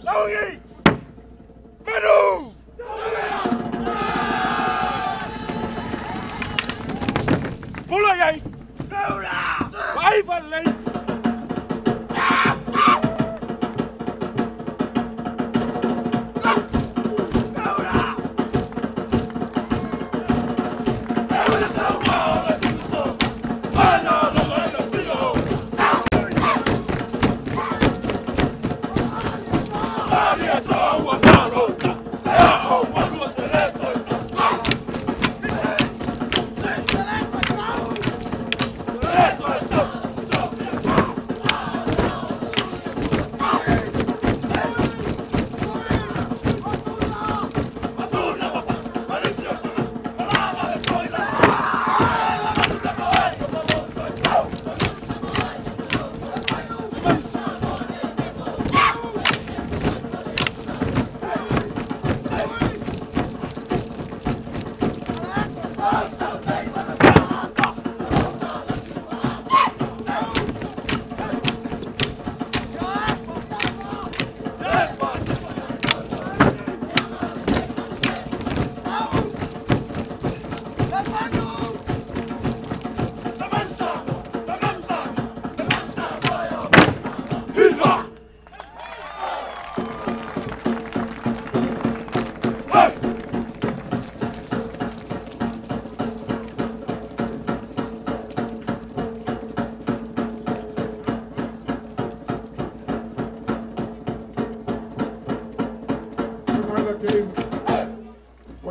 Saugi! Manu! Pula jij! Pula! Blijf alleen!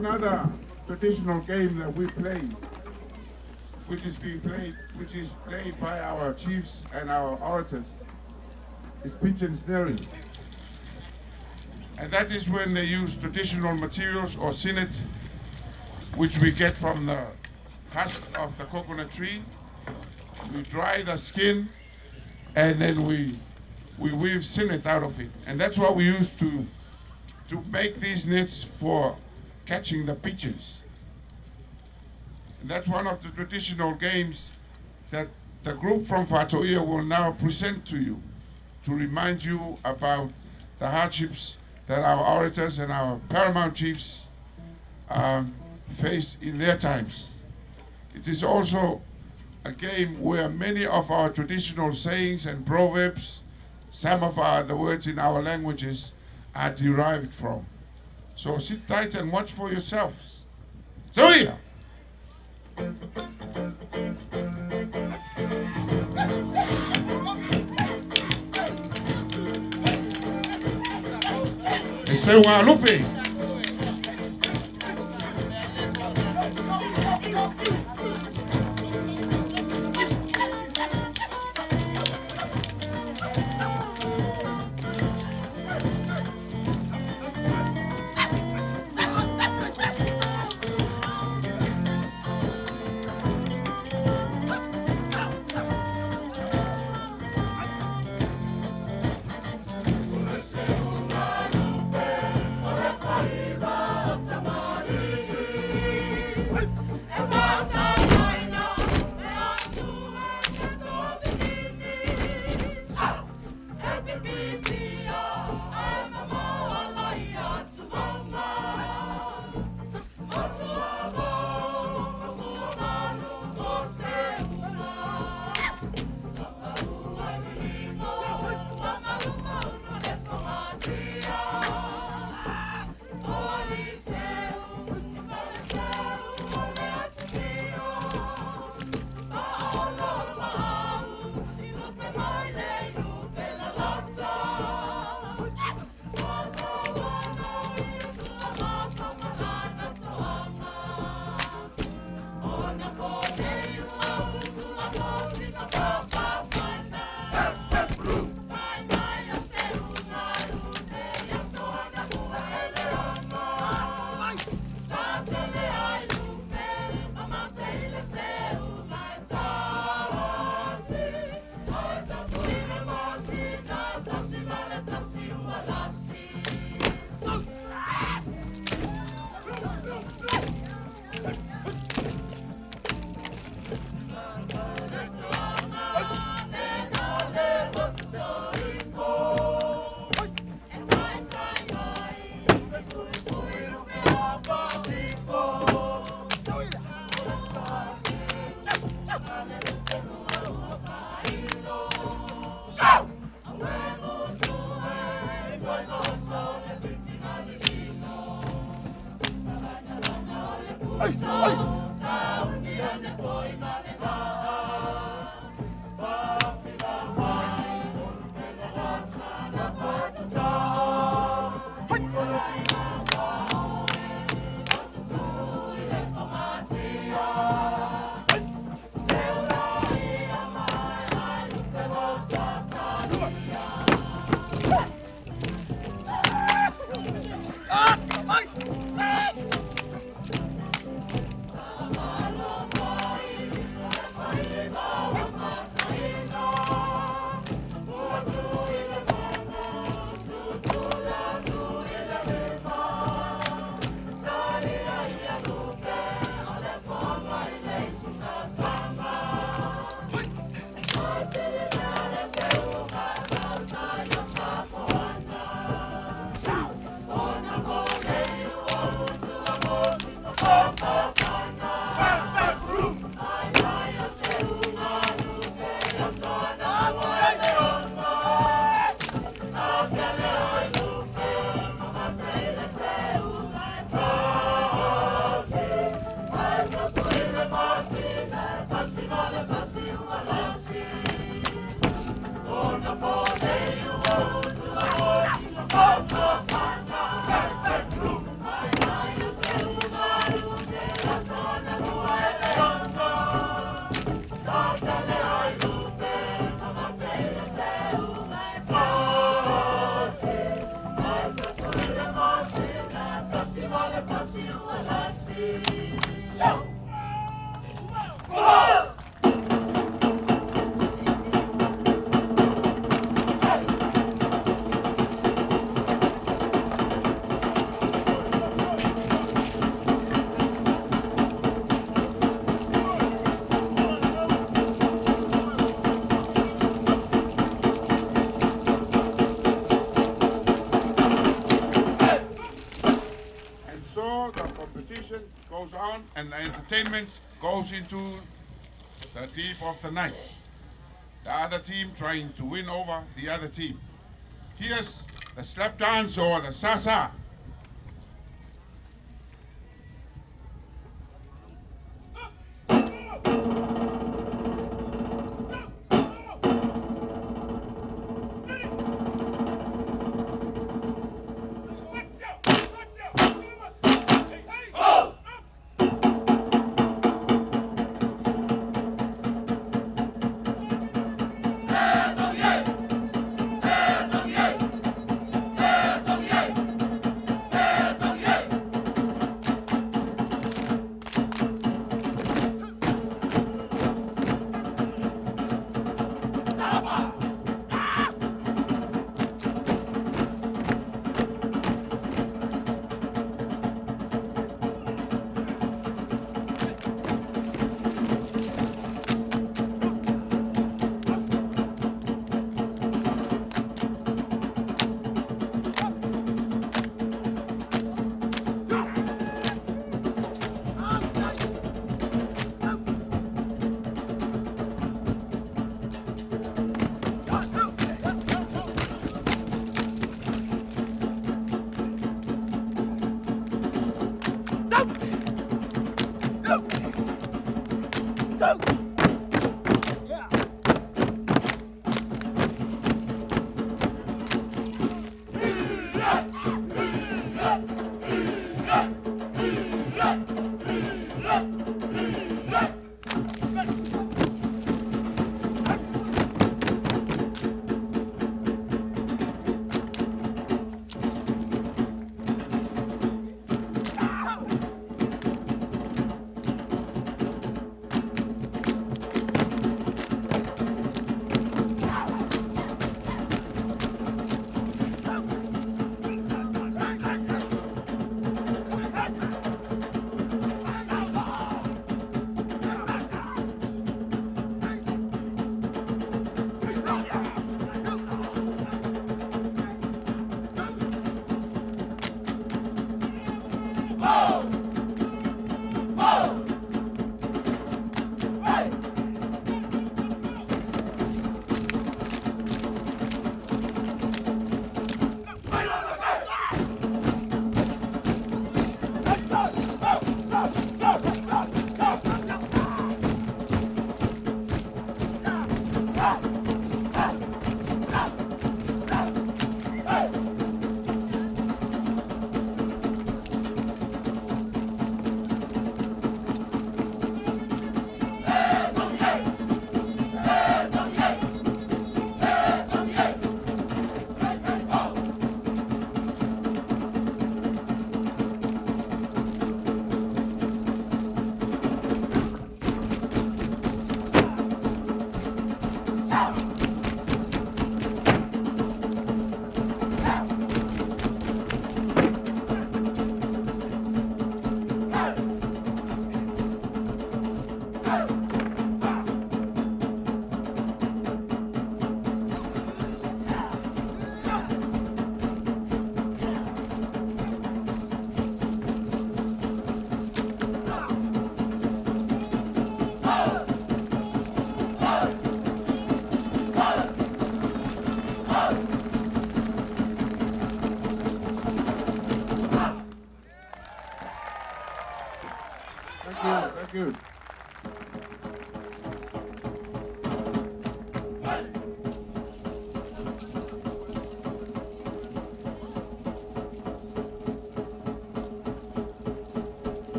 Another traditional game that we play, which is played by our chiefs and our orators, is pitch and snaring. And that is when they use traditional materials or sinnet, which we get from the husk of the coconut tree. We dry the skin, and then we weave sinnet out of it. And that's what we use to make these nets for catching the pigeons. And that's one of the traditional games that the group from Fa'ato'ia will now present to you to remind you about the hardships that our orators and our paramount chiefs faced in their times. It is also a game where many of our traditional sayings and proverbs, some of the words in our languages, are derived from. So sit tight and watch for yourselves. So here. SEUGALUPE. And the entertainment goes into the deep of the night. The other team trying to win over the other team. Here's the slap dance or the sasa.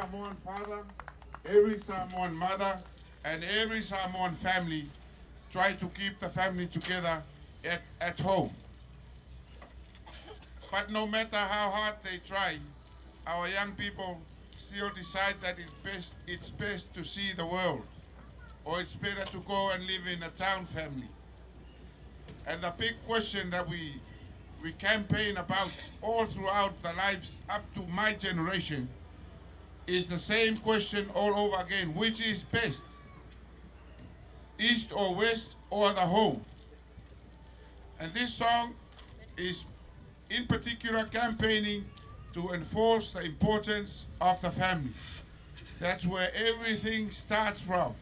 Samoan father, every Samoan mother, and every Samoan family try to keep the family together at home. But no matter how hard they try, our young people still decide that it's best to see the world, or it's better to go and live in a town family. And the big question that we campaign about all throughout the lives up to my generation is the same question all over again: which is best, east or west or the home? And this song is in particular campaigning to enforce the importance of the family. That's where everything starts from.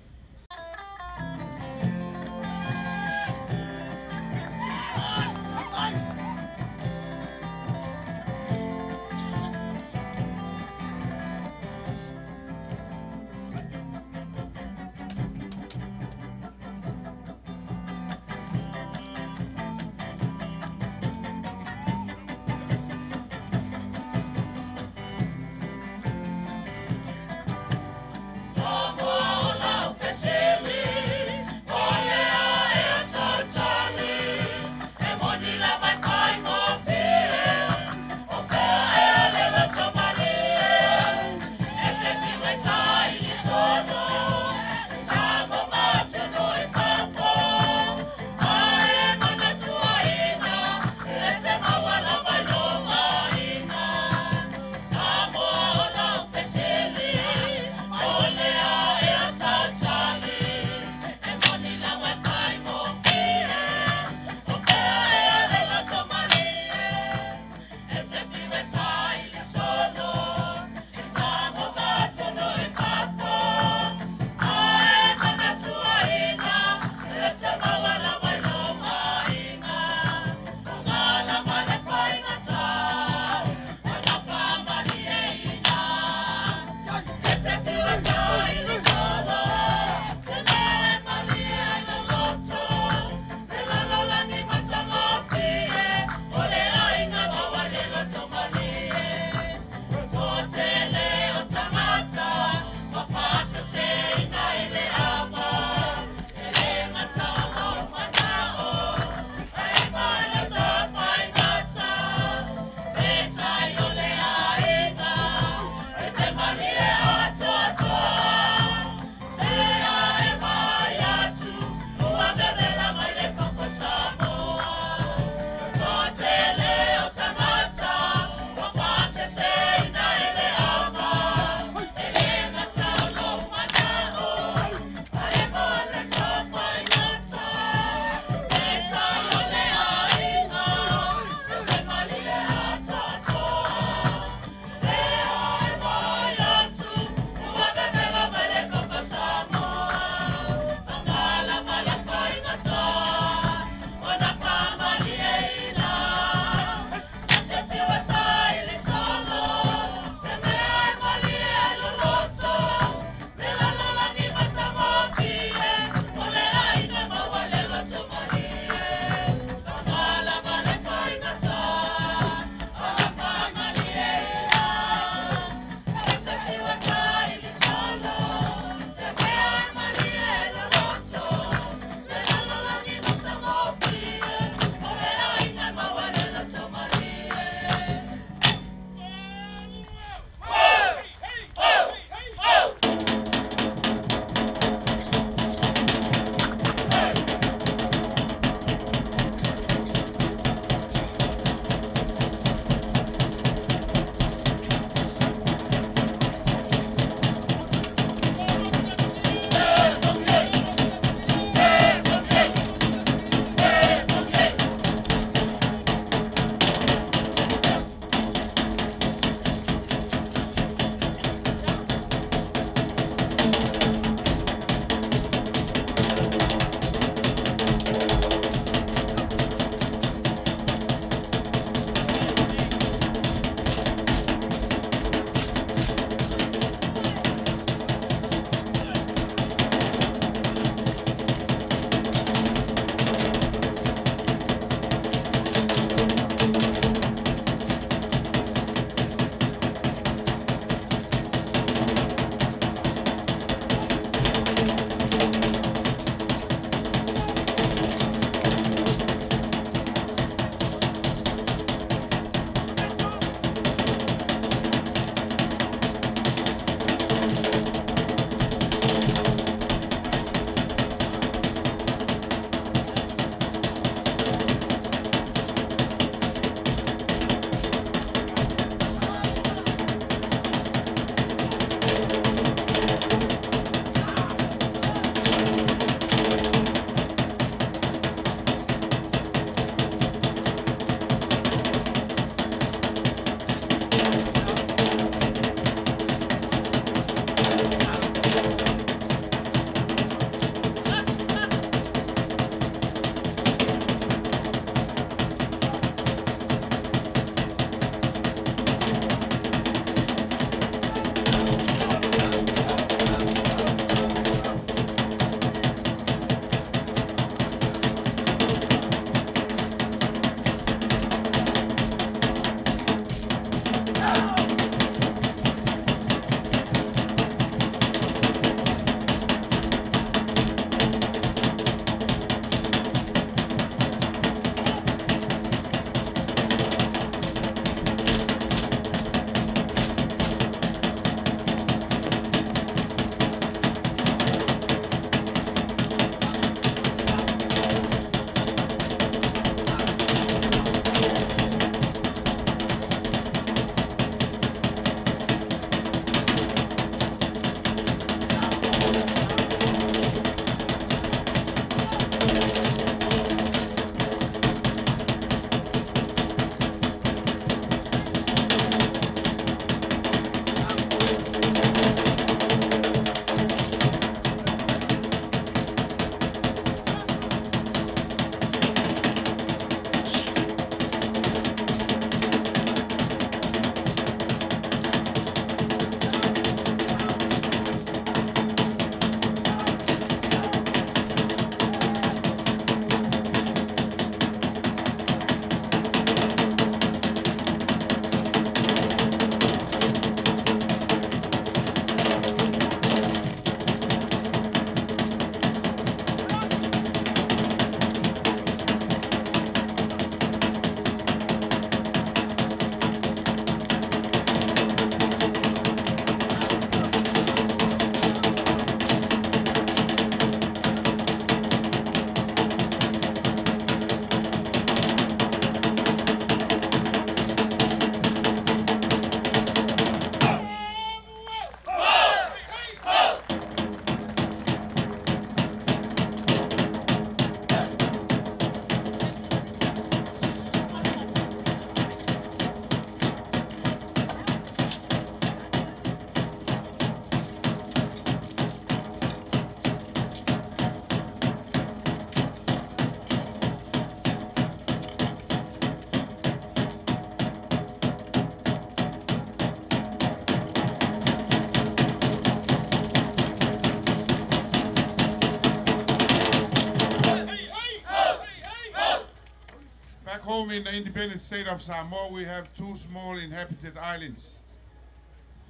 Back home in the independent state of Samoa, we have two small inhabited islands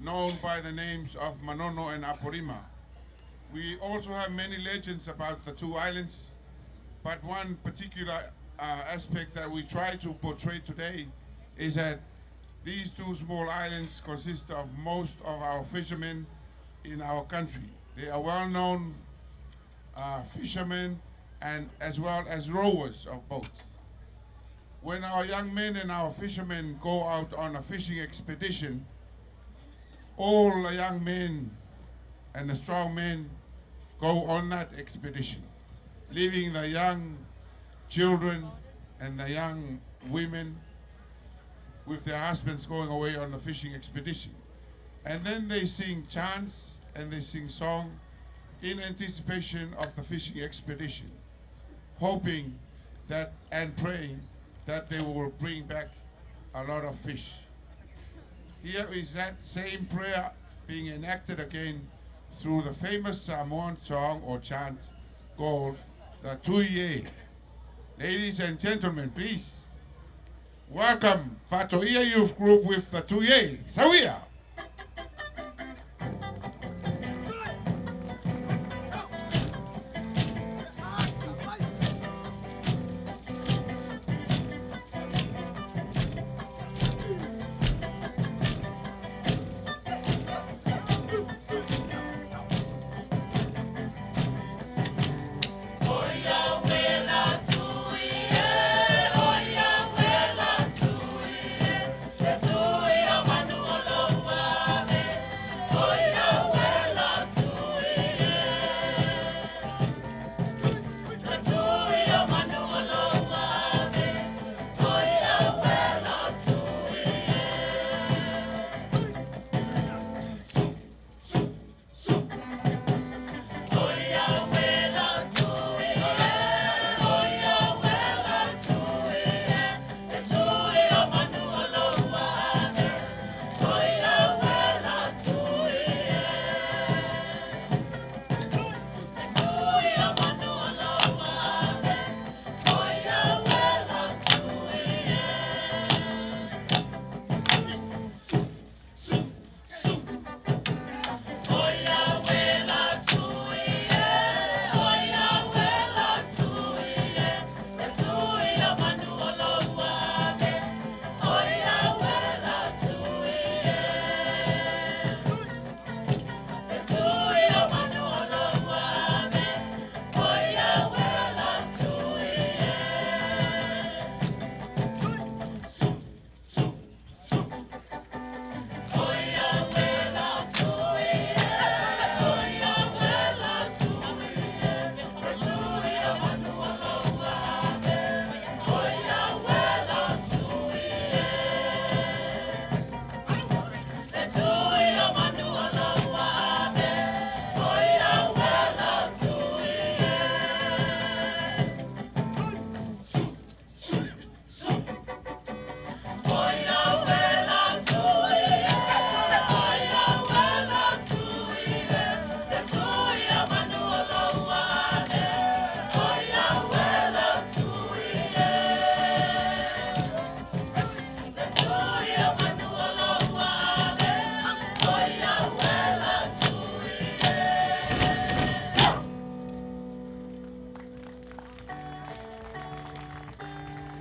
known by the names of Manono and Apolima. We also have many legends about the two islands, but one particular aspect that we try to portray today is that these two small islands consist of most of our fishermen in our country. They are well-known fishermen and as well as rowers of boats. When our young men and our fishermen go out on a fishing expedition, all the young men and the strong men go on that expedition, leaving the young children and the young women with their husbands going away on a fishing expedition. And then they sing chants and they sing song in anticipation of the fishing expedition, hoping that and praying that they will bring back a lot of fish. Here is that same prayer being enacted again through the famous Samoan song or chant called the Tui e. Ladies and gentlemen, please welcome Fa'ato'ia Youth Group with the Tui e. Sawia!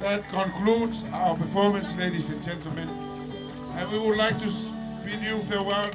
That concludes our performance, ladies and gentlemen, and we would like to bid you farewell.